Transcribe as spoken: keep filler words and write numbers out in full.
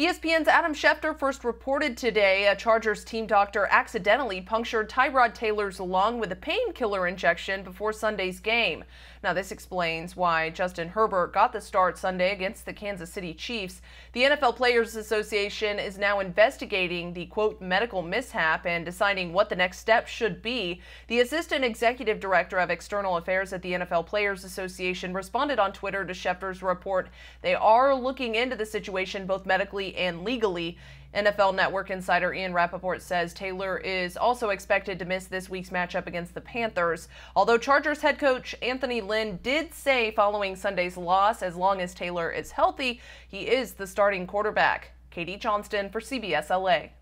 E S P N's Adam Schefter first reported today a Chargers team doctor accidentally punctured Tyrod Taylor's lung with a painkiller injection before Sunday's game. Now, this explains why Justin Herbert got the start Sunday against the Kansas City Chiefs. The N F L Players Association is now investigating the, quote, medical mishap and deciding what the next step should be. The Assistant Executive Director of External Affairs at the N F L Players Association responded on Twitter to Schefter's report. They are looking into the situation both medically and legally. N F L Network insider Ian Rapoport says Taylor is also expected to miss this week's matchup against the Panthers, although Chargers head coach Anthony Lynn did say following Sunday's loss, as long as Taylor is healthy, he is the starting quarterback. Katie Johnston for C B S L A.